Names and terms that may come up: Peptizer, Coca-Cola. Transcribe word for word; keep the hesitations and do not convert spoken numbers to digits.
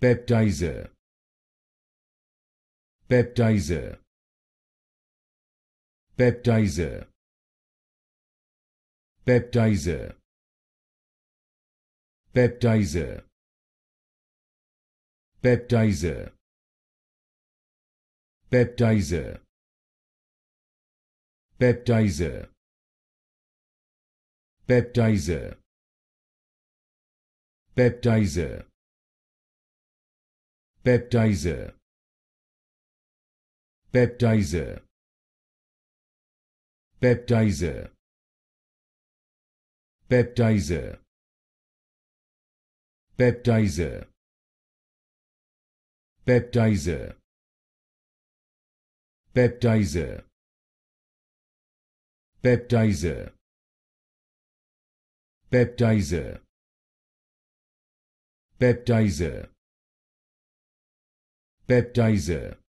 Peptizer. Peptizer. Peptizer. Peptizer. Peptizer. Peptizer. Peptizer. Peptizer. Peptizer. Peptizer. Peptizer. Peptizer. Peptizer. Peptizer. Peptizer. Peptizer. Peptizer. Peptizer. Peptizer. Peptizer. Peptizer.